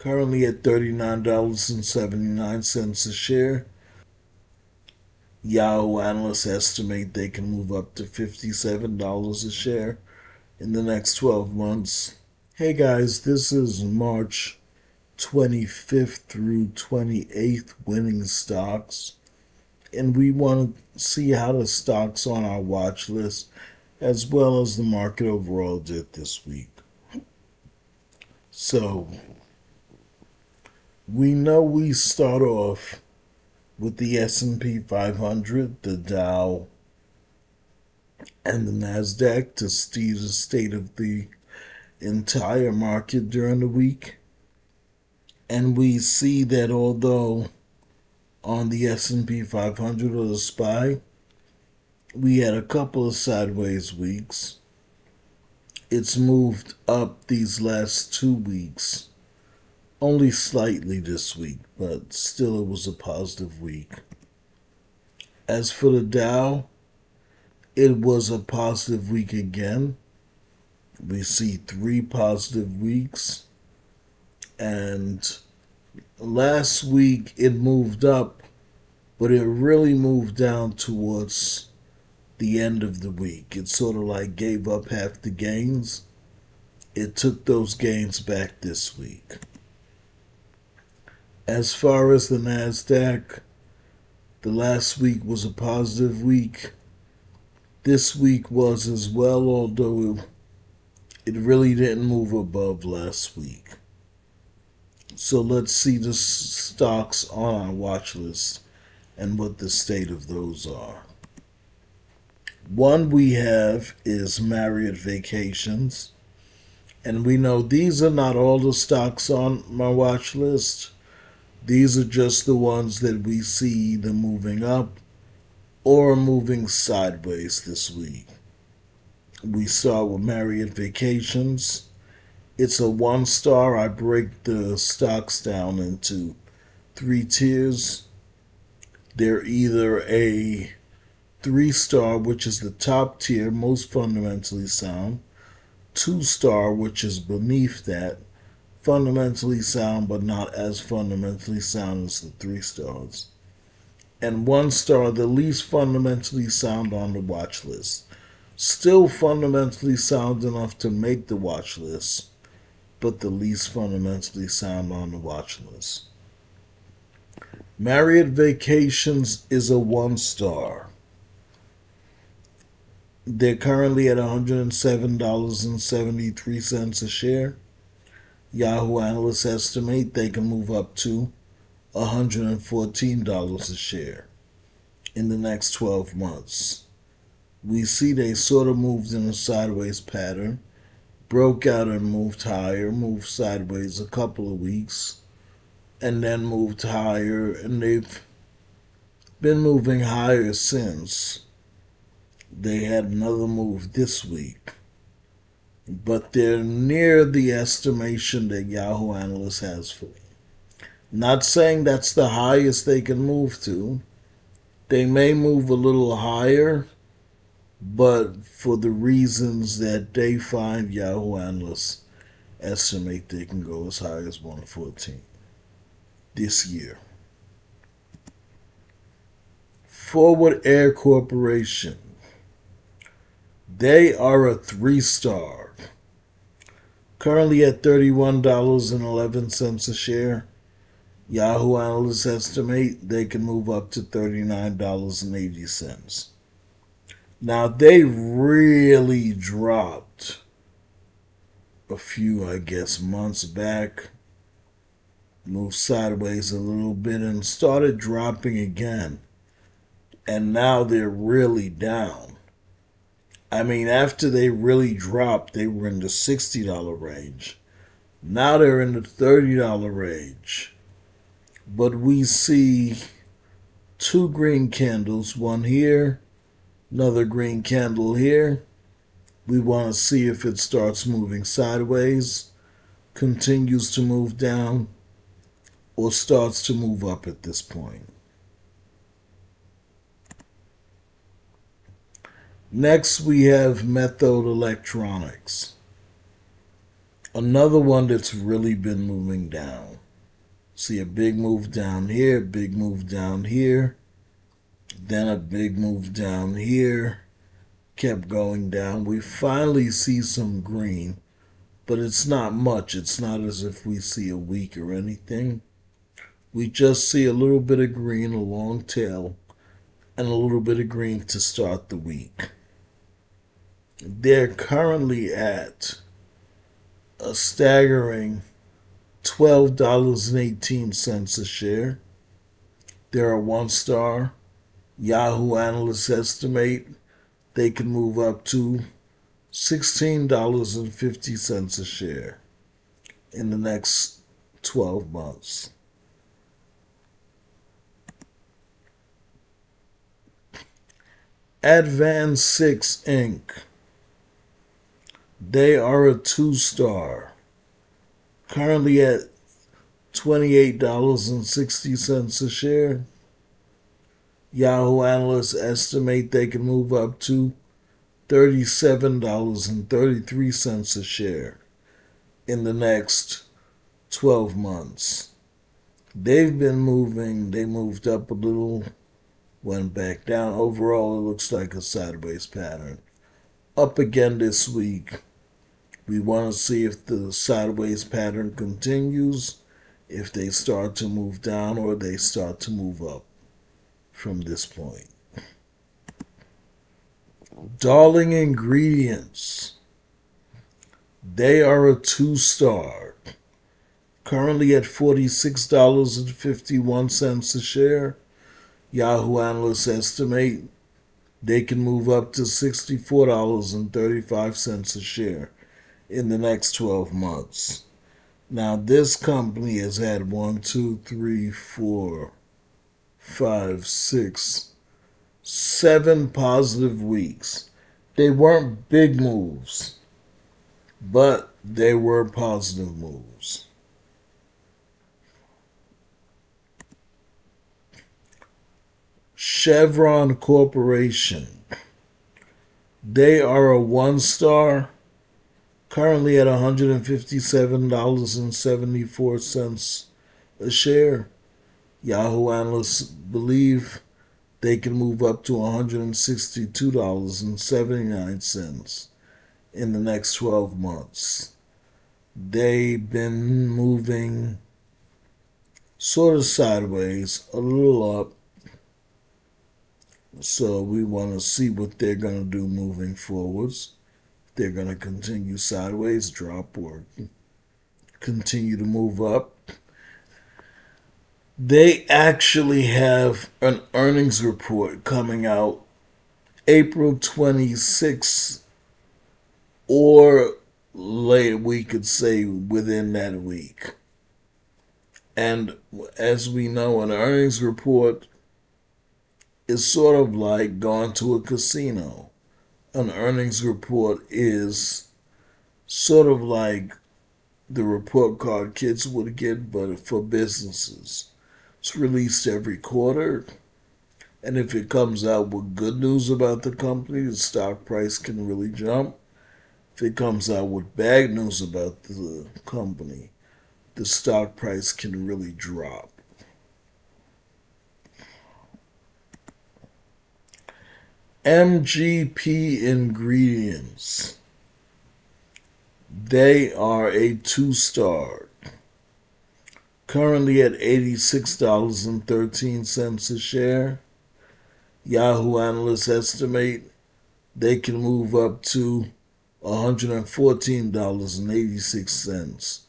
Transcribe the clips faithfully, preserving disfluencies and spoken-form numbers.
currently at thirty-nine dollars and seventy-nine cents a share. Yahoo analysts estimate they can move up to fifty-seven dollars a share in the next twelve months. Hey guys, this is March twenty-fifth through twenty-eighth winning stocks, and we want to see how the stocks on our watch list as well as the market overall did this week. So we know we start off with the S and P five hundred, the Dow, and the NASDAQ to see the state of the entire market during the week. And we see that although on the S and P five hundred or the S P Y, we had a couple of sideways weeks, it's moved up these last two weeks. Only slightly this week, but still it was a positive week. As for the Dow, it was a positive week again. We see three positive weeks. And last week it moved up, but it really moved down towards the end of the week. It sort of like gave up half the gains. It took those gains back this week. As far as the NASDAQ, the last week was a positive week. This week was as well, although it, it really didn't move above last week. So let's see the stocks on our watch list and what the state of those are. One we have is Marriott Vacations. And we know these are not all the stocks on my watch list. These are just the ones that we see either moving up or moving sideways this week. We start with Marriott Vacations. It's a one star. I break the stocks down into three tiers. They're either a three star, which is the top tier, most fundamentally sound, two star, which is beneath that, fundamentally sound but not as fundamentally sound as the three stars, and one star, the least fundamentally sound on the watch list. Still fundamentally sound enough to make the watch list, but the least fundamentally sound on the watch list. Marriott Vacations is a one star. They're currently at one hundred seven dollars and seventy-three cents a share. Yahoo analysts estimate they can move up to one hundred fourteen dollars a share in the next twelve months. We see they sort of moved in a sideways pattern, broke out and moved higher, moved sideways a couple of weeks, and then moved higher, and they've been moving higher since. They had another move this week, but they're near the estimation that Yahoo Analysts has for them. Not saying that's the highest they can move to. They may move a little higher, but for the reasons that they find, Yahoo Analysts estimate they can go as high as one hundred fourteen this year. Forward Air Corporation. They are a three-star. Currently at thirty-one dollars and eleven cents a share, Yahoo analysts estimate they can move up to thirty-nine dollars and eighty cents. Now, they really dropped a few, I guess, months back, moved sideways a little bit and started dropping again. And now they're really down. I mean, after they really dropped, they were in the sixty dollar range. Now they're in the thirty dollar range. But we see two green candles, one here, another green candle here. We want to see if it starts moving sideways, continues to move down, or starts to move up at this point. Next, we have Method Electronics, another one that's really been moving down. See a big move down here, big move down here, then a big move down here, kept going down. We finally see some green, but it's not much. It's not as if we see a week or anything. We just see a little bit of green, a long tail, and a little bit of green to start the week. They're currently at a staggering twelve dollars and eighteen cents a share. They're a one-star. Yahoo analysts estimate they can move up to sixteen dollars and fifty cents a share in the next twelve months. Advan six, Incorporated. They are a two-star, currently at twenty-eight dollars and sixty cents a share. Yahoo analysts estimate they can move up to thirty-seven dollars and thirty-three cents a share in the next twelve months. They've been moving. They moved up a little, went back down. Overall, it looks like a sideways pattern. Up again this week. We want to see if the sideways pattern continues, if they start to move down, or they start to move up from this point. Darling Ingredients. They are a two-star, currently at forty-six dollars and fifty-one cents a share. Yahoo analysts estimate they can move up to sixty-four dollars and thirty-five cents a share in the next twelve months. Now, this company has had one, two, three, four, five, six, seven positive weeks. They weren't big moves, but they were positive moves. Chevron Corporation. They are a one-star, currently at one hundred fifty-seven dollars and seventy-four cents a share. Yahoo analysts believe they can move up to one hundred sixty-two dollars and seventy-nine cents in the next twelve months. They've been moving sort of sideways, a little up. So we want to see what they're going to do moving forwards. They're going to continue sideways, drop, or continue to move up. They actually have an earnings report coming out April twenty-sixth, or later, we could say within that week. And as we know, an earnings report is sort of like going to a casino. An earnings report is sort of like the report card kids would get, but for businesses. It's released every quarter, and if it comes out with good news about the company, the stock price can really jump. If it comes out with bad news about the company, the stock price can really drop. M G P Ingredients. They are a two-star, currently at eighty-six dollars and thirteen cents a share. Yahoo analysts estimate they can move up to one hundred fourteen dollars and eighty-six cents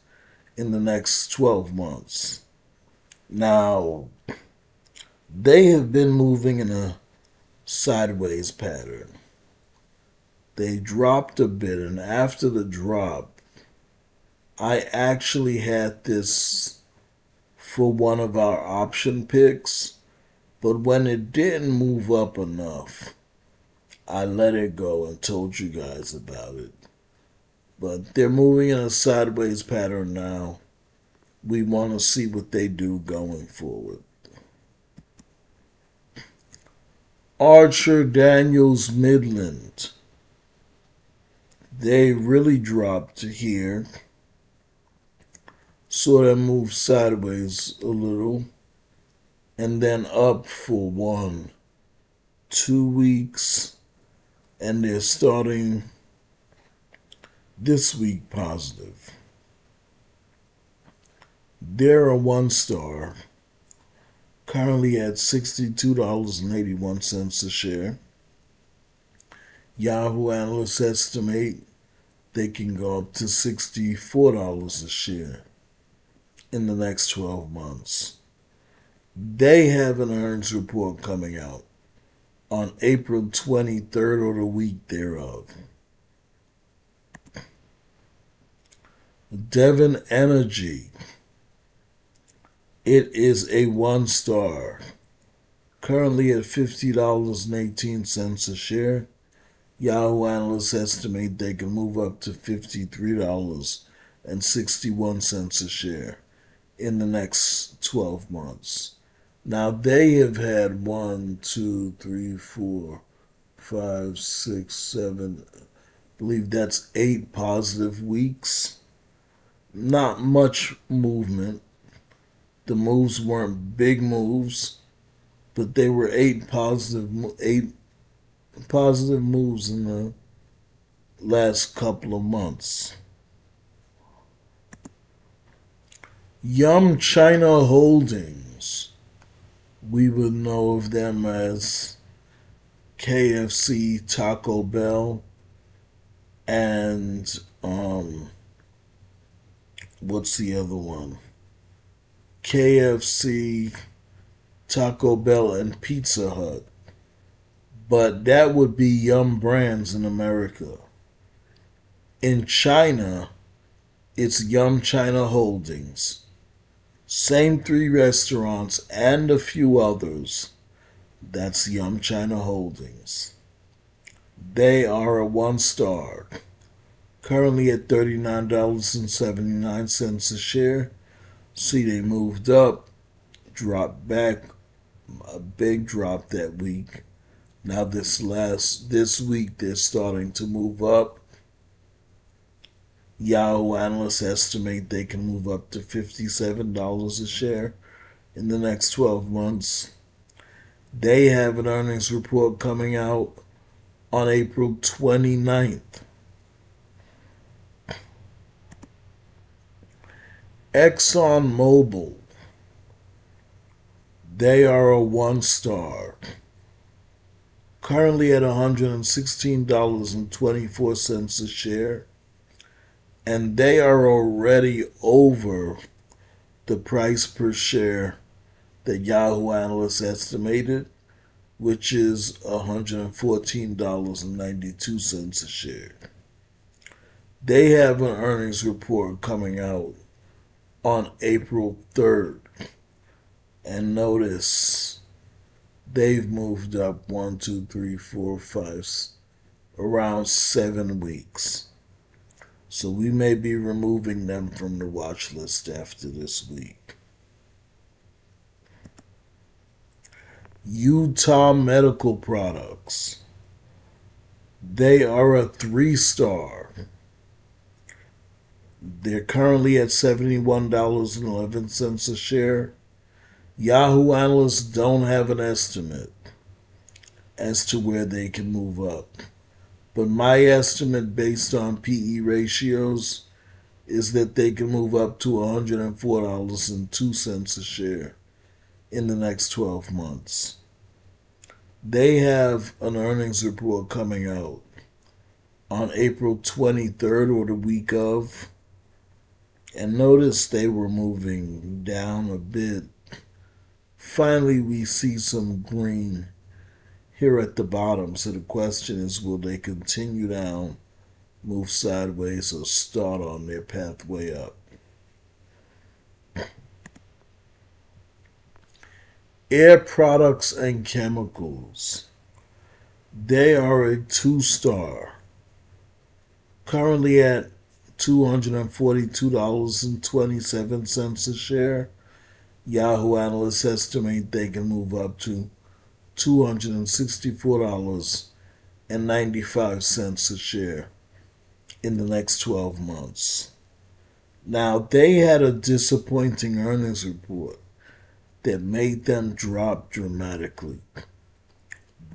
in the next twelve months. Now, they have been moving in a sideways pattern. They dropped a bit, and after the drop, I actually had this for one of our option picks, but when it didn't move up enough, I let it go and told you guys about it. But they're moving in a sideways pattern now. We want to see what they do going forward. Archer Daniels Midland. They really dropped here. sort of moved sideways a little and then up for one, two weeks, and they're starting this week positive. They're a one star, currently at sixty-two dollars and eighty-one cents a share. Yahoo analysts estimate they can go up to sixty-four dollars a share in the next twelve months. They have an earnings report coming out on April twenty-third or the week thereof. Devon Energy, it is a one star, currently at fifty dollars and eighteen cents a share. Yahoo analysts estimate they can move up to fifty-three dollars and sixty-one cents a share in the next twelve months. Now, they have had one, two, three, four, five, six, seven, I believe that's eight positive weeks. Not much movement. The moves weren't big moves, but they were eight positive, eight positive moves in the last couple of months. Yum China Holdings, we would know of them as K F C, Taco Bell, and um, what's the other one? K F C, Taco Bell, and Pizza Hut. But that would be Yum Brands in America. In China, it's Yum China Holdings. Same three restaurants and a few others. That's Yum China Holdings. They are a one star, currently at thirty-nine dollars and seventy-nine cents a share. See, they moved up, dropped back, a big drop that week. Now this last, this week, they're starting to move up. Yahoo analysts estimate they can move up to fifty-seven dollars a share in the next twelve months. They have an earnings report coming out on April twenty-ninth. ExxonMobil, they are a one star, currently at one hundred sixteen dollars and twenty-four cents a share, and they are already over the price per share that Yahoo analysts estimated, which is one hundred fourteen dollars and ninety-two cents a share. They have an earnings report coming out on April third, and notice they've moved up one, two, three, four, five, around seven weeks. So we may be removing them from the watch list after this week. Utah Medical Products, they are a three star. They're currently at seventy-one dollars and eleven cents a share. Yahoo analysts don't have an estimate as to where they can move up. But my estimate based on P E ratios is that they can move up to one hundred four dollars and two cents a share in the next twelve months. They have an earnings report coming out on April twenty-third or the week of. And notice they were moving down a bit. Finally, we see some green here at the bottom. So the question is, will they continue down, move sideways, or start on their pathway up? Air Products and Chemicals, they are a two-star, currently at two hundred forty-two dollars and twenty-seven cents a share. Yahoo analysts estimate they can move up to two hundred sixty-four dollars and ninety-five cents a share in the next twelve months. Now, they had a disappointing earnings report that made them drop dramatically.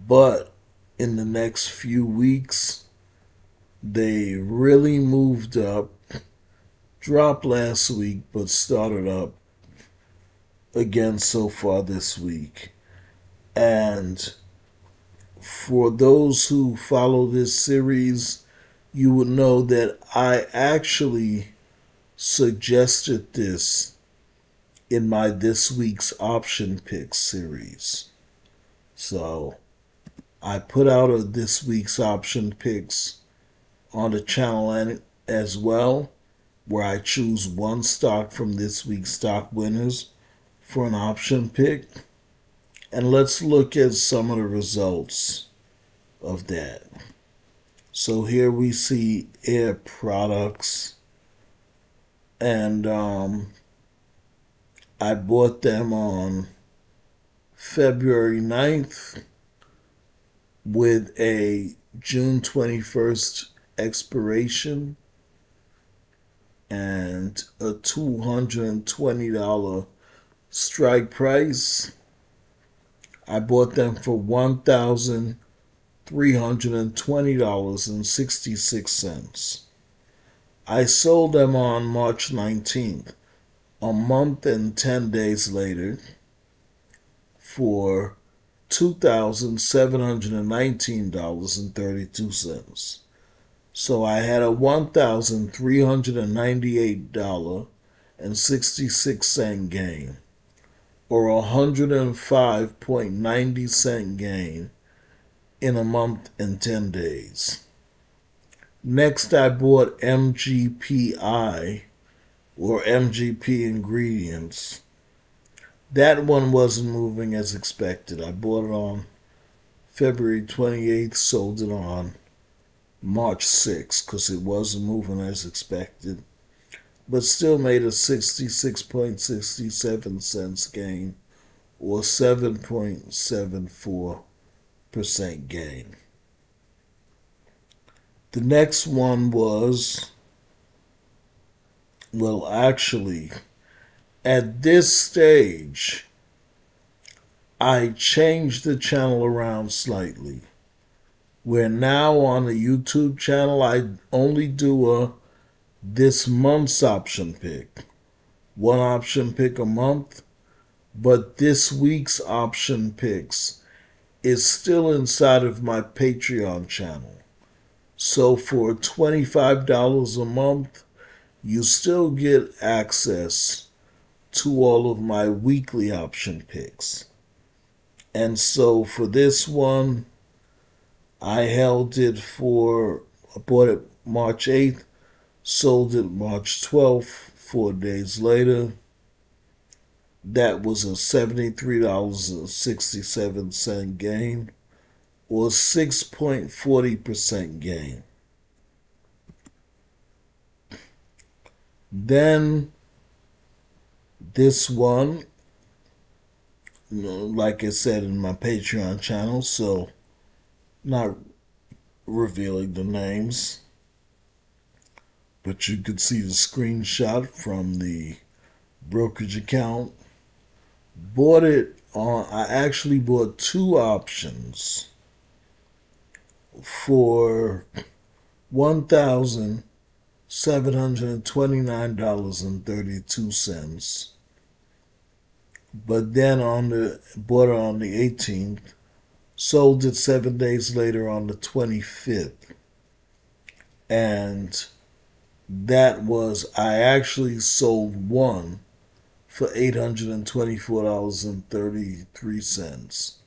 But in the next few weeks, they really moved up, dropped last week, but started up again so far this week. And for those who follow this series, you would know that I actually suggested this in my this week's option pick series. So I put out a this week's option picks on the channel as well, where I choose one stock from this week's stock winners for an option pick. And let's look at some of the results of that. So here we see Air Products, and um, I bought them on February ninth with a June twenty-first expiration and a two hundred twenty dollars strike price. I bought them for one thousand three hundred twenty dollars and sixty-six cents. I sold them on March nineteenth, a month and ten days later, for two thousand seven hundred nineteen dollars and thirty-two cents. So I had a one thousand three hundred ninety-eight dollars and sixty-six cents gain, or a one hundred five dollars and ninety cents gain in a month and ten days. Next, I bought M G P I, or M G P Ingredients. That one wasn't moving as expected. I bought it on February twenty-eighth, sold it on March sixth, because it wasn't moving as expected, but still made a sixty-six point six seven cents gain, or seven point seven four percent gain. The next one was, well, actually, at this stage, I changed the channel around slightly. We're now on the YouTube channel. I only do a this month's option pick, one option pick a month, but this week's option picks is still inside of my Patreon channel. So for twenty-five dollars a month, you still get access to all of my weekly option picks. And so for this one, I held it for, I bought it March eighth, sold it March twelfth, four days later. That was a seventy-three dollars and sixty-seven cents gain, or six point four zero percent gain. Then this one, like I said, in my Patreon channel, so not revealing the names, but you could see the screenshot from the brokerage account. Bought it on, I actually bought two options for one thousand seven hundred twenty-nine dollars and thirty-two cents. But then on the, bought it on the eighteenth, sold it seven days later on the twenty-fifth. And that was, I actually sold one for eight hundred twenty-four dollars and thirty-three cents.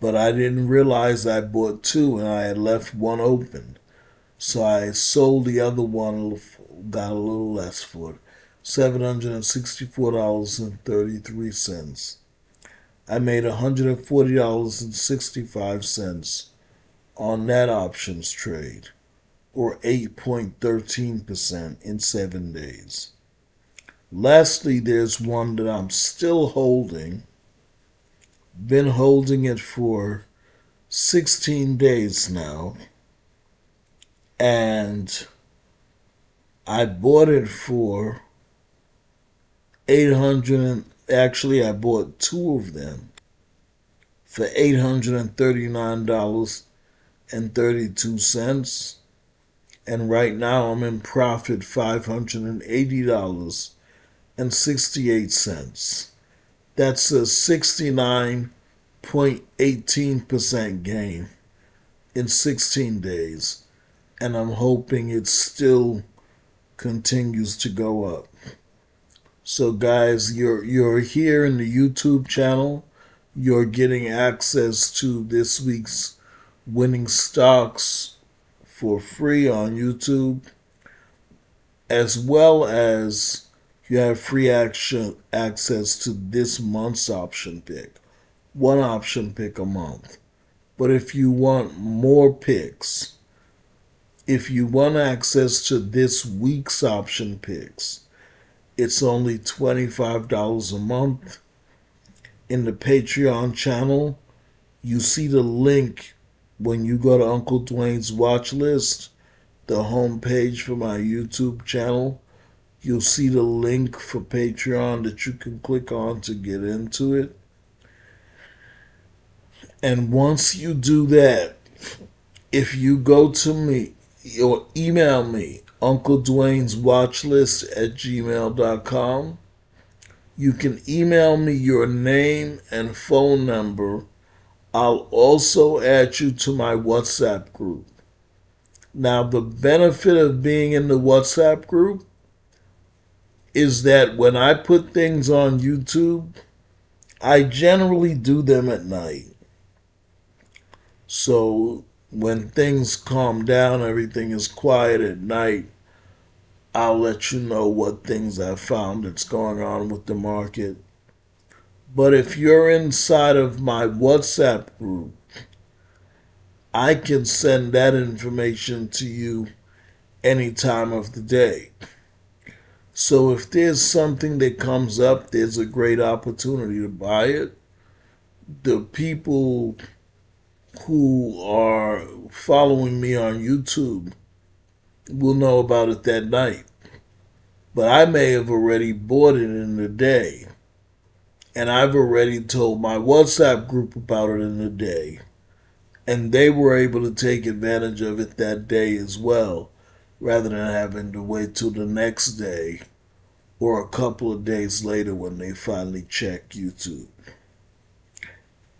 But I didn't realize I bought two and I had left one open. So I sold the other one, got a little less for it, seven hundred sixty-four dollars and thirty-three cents. I made one hundred forty dollars and sixty-five cents on that options trade, or eight point one three percent in seven days. Lastly, there's one that I'm still holding. Been holding it for sixteen days now. And I bought it for eight hundred. Actually, I bought two of them for eight hundred thirty-nine dollars and thirty-two cents. And right now I'm in profit five hundred eighty dollars and sixty-eight cents. That's a sixty-nine point one eight percent gain in sixteen days. And I'm hoping it still continues to go up. So guys, you're, you're here in the YouTube channel. You're getting access to this week's winning stocks for free on YouTube, as well as you have free action access to this month's option pick. One option pick a month. But if you want more picks, if you want access to this week's option picks, it's only twenty-five dollars a month. In the Patreon channel, you see the link when you go to Uncle Dwayne's watch list, the homepage for my YouTube channel. You'll see the link for Patreon that you can click on to get into it. And once you do that, if you go to me or email me, Uncle Dwayne's Watchlist at gmail dot com, you can email me your name and phone number. I'll also add you to my WhatsApp group. Now, the benefit of being in the WhatsApp group is that when I put things on YouTube, I generally do them at night. So when things calm down, everything is quiet at night, I'll let you know what things I found that's going on with the market. But if you're inside of my WhatsApp group, I can send that information to you any time of the day. So if there's something that comes up, there's a great opportunity to buy it. The people who are following me on YouTube will know about it that night. But I may have already bought it in the day. And I've already told my WhatsApp group about it in the day. And they were able to take advantage of it that day as well, rather than having to wait till the next day or a couple of days later when they finally check YouTube.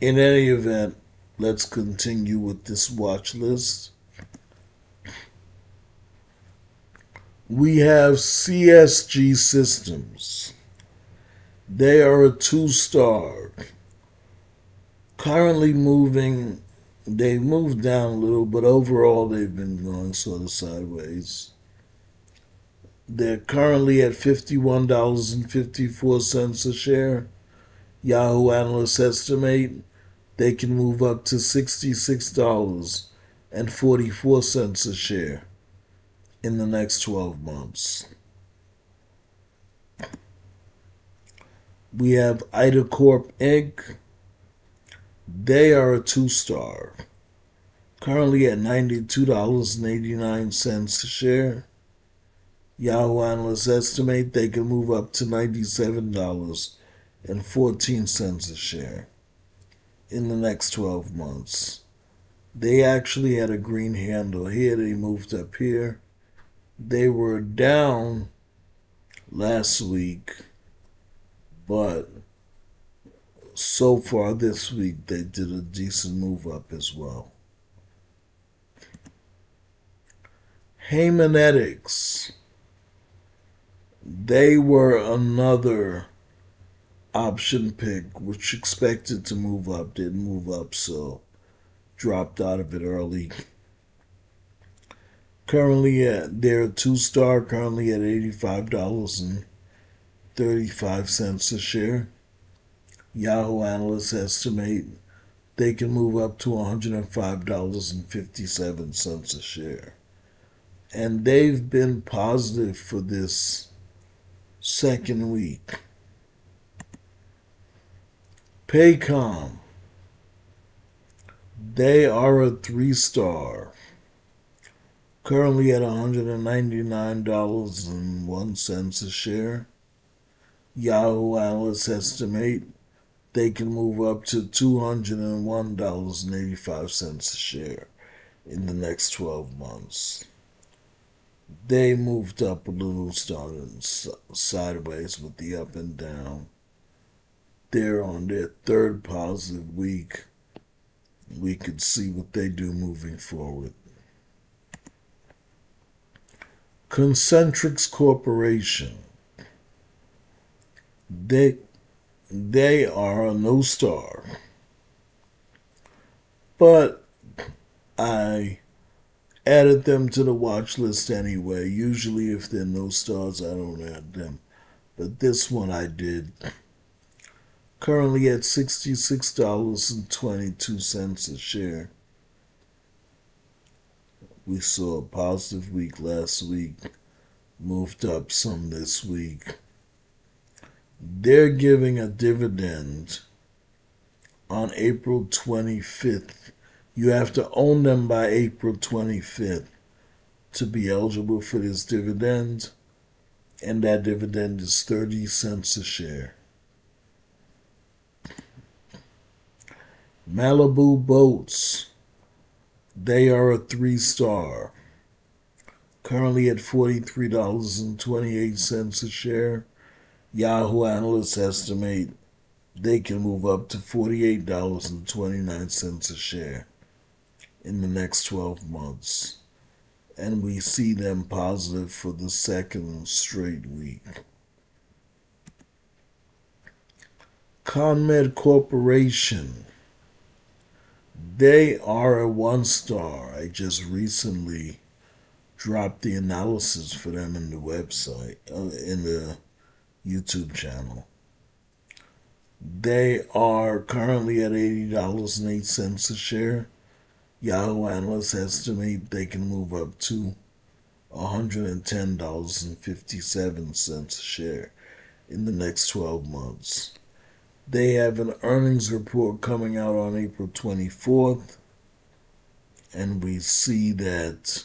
In any event, let's continue with this watch list. We have C S G Systems. They are a two-star. Currently moving... They moved down a little, but overall they've been going sort of sideways. They're currently at fifty-one dollars and fifty-four cents a share. Yahoo analysts estimate they can move up to sixty-six dollars and forty-four cents a share in the next twelve months. We have IdaCorp, Incorporated. They are a two-star, currently at ninety-two dollars and eighty-nine cents a share. Yahoo analysts estimate they can move up to ninety-seven dollars and fourteen cents a share in the next twelve months. They actually had a green handle here. They moved up here. They were down last week, but so far this week, they did a decent move up as well. Hemonetics. They were another option pick, which expected to move up, didn't move up, so dropped out of it early. Currently, at, they're a two-star, currently at eighty-five dollars and thirty-five cents a share. Yahoo analysts estimate they can move up to one hundred five dollars and fifty-seven cents a share. And they've been positive for this second week. Paycom. They are a three-star. currently at one hundred ninety-nine dollars and one cent a share. Yahoo analysts estimate they can move up to two hundred one dollars and eighty-five cents a share in the next twelve months. They moved up a little, starting sideways with the up and down. They're on their third positive week. We could see what they do moving forward. Concentrix Corporation. They, they are a no star. But I added them to the watch list anyway. Usually if they're no stars, I don't add them. But this one I did. Currently at sixty-six dollars and twenty-two cents a share. We saw a positive week last week, moved up some this week. They're giving a dividend on April twenty-fifth. You have to own them by April twenty-fifth to be eligible for this dividend, and that dividend is thirty cents a share. Malibu Boats, they are a three-star, currently at forty-three dollars and twenty-eight cents a share. Yahoo analysts estimate they can move up to forty-eight dollars and twenty-nine cents a share in the next twelve months, and we see them positive for the second straight week. Conmed Corporation. They are a one star. I just recently dropped the analysis for them in the website, uh, in the YouTube channel. They are currently at eighty dollars and eight cents a share. Yahoo analysts estimate they can move up to one hundred ten dollars and fifty-seven cents a share in the next twelve months. They have an earnings report coming out on April twenty-fourth, and we see that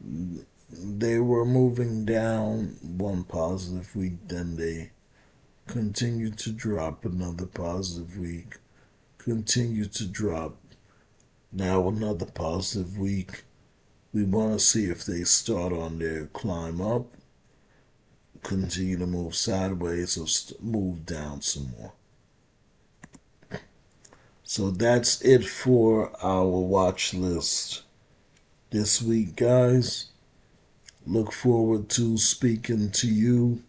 they were moving down one positive week, then they continued to drop another positive week, continued to drop, now another positive week. We want to see if they start on their climb up, continue to move sideways, or move down some more. So that's it for our watch list this week, guys. Look forward to speaking to you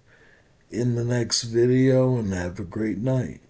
in the next video, and have a great night.